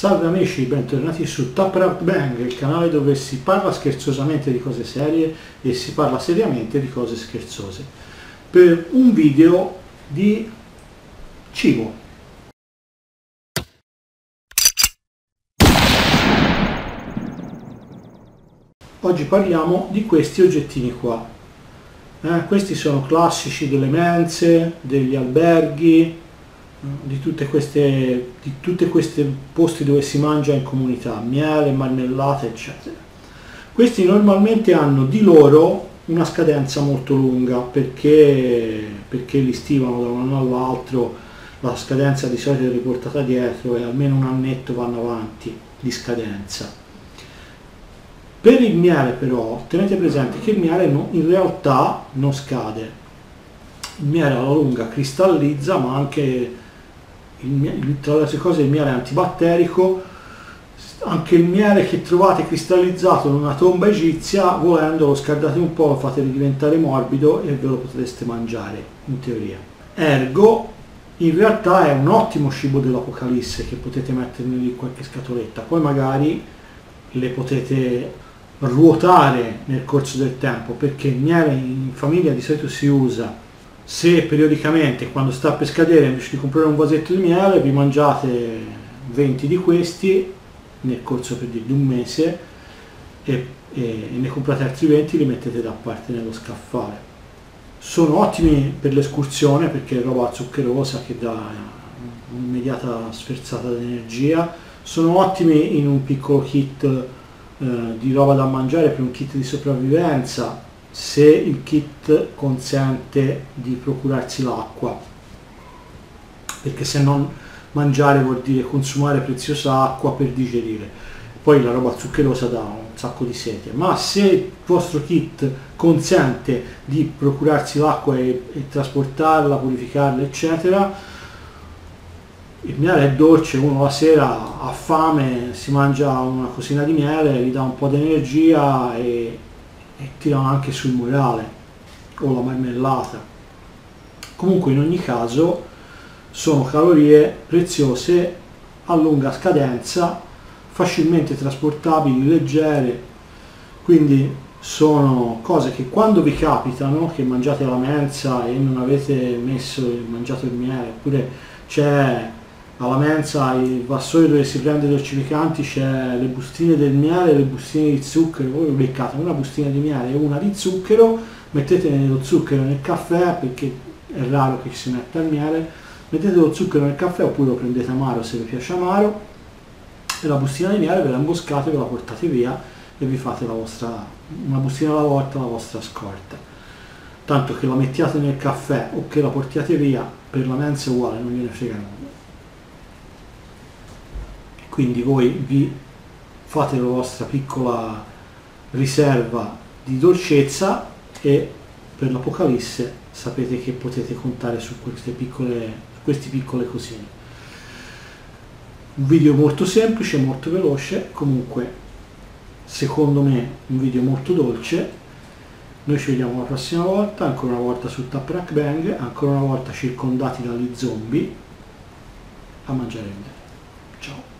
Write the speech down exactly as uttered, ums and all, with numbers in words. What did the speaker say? Salve amici, bentornati su T A P RACK BANG, il canale dove si parla scherzosamente di cose serie e si parla seriamente di cose scherzose, per un video di cibo. Oggi parliamo di questi oggettini qua. Eh, questi sono classici delle mense, degli alberghi, di tutte queste di tutte queste posti dove si mangia in comunità, miele, marmellate eccetera. Questi normalmente hanno di loro una scadenza molto lunga perché perché li stimano da un anno all'altro, la scadenza di solito è riportata dietro e almeno un annetto vanno avanti di scadenza. Per il miele però tenete presente che il miele no, in realtà non scade, il miele alla lunga cristallizza, ma anche Il, tra le altre cose il miele è antibatterico. Anche il miele che trovate cristallizzato in una tomba egizia, volendo lo scaldate un po', lo fate diventare morbido e ve lo potreste mangiare in teoria. Ergo in realtà è un ottimo cibo dell'Apocalisse, che potete metterne in qualche scatoletta, poi magari le potete ruotare nel corso del tempo, perché il miele in famiglia di solito si usa. Se periodicamente, quando sta per scadere, invece di comprare un vasetto di miele, vi mangiate venti di questi nel corso per dire, di un mese e, e ne comprate altri venti, li mettete da parte nello scaffale. Sono ottimi per l'escursione perché è roba zuccherosa che dà un'immediata sferzata di energia. Sono ottimi in un piccolo kit eh, di roba da mangiare, per un kit di sopravvivenza, se il kit consente di procurarsi l'acqua, perché se non mangiare vuol dire consumare preziosa acqua per digerire. Poi la roba zuccherosa dà un sacco di sete, ma se il vostro kit consente di procurarsi l'acqua e, e trasportarla, purificarla eccetera, il miele è dolce, uno la sera ha fame, si mangia una cosina di miele, gli dà un po' di energia e e tirano anche sul morale, o la marmellata. Comunque in ogni caso sono calorie preziose a lunga scadenza, facilmente trasportabili, leggere, quindi sono cose che quando vi capitano, che mangiate la mensa e non avete messo mangiato il miele, oppure c'è alla mensa il vassoio dove si prende i dolcificanti, c'è le bustine del miele, le bustine di zucchero, voi beccate una bustina di miele e una di zucchero, mettete lo zucchero nel caffè, perché è raro che si metta il miele, mettete lo zucchero nel caffè oppure lo prendete amaro se vi piace amaro, e la bustina di miele ve la imboscate, ve la portate via e vi fate la vostra, una bustina alla volta, la vostra scorta. Tanto che la mettiate nel caffè o che la portiate via, per la mensa è uguale, non gliene frega nulla. Quindi voi vi fate la vostra piccola riserva di dolcezza e per l'Apocalisse sapete che potete contare su queste piccole, su queste piccole cosine. Un video molto semplice, molto veloce, comunque secondo me un video molto dolce. Noi ci vediamo la prossima volta, ancora una volta su Tap Rack Bang, ancora una volta circondati dagli zombie a mangiare il miele. Ciao!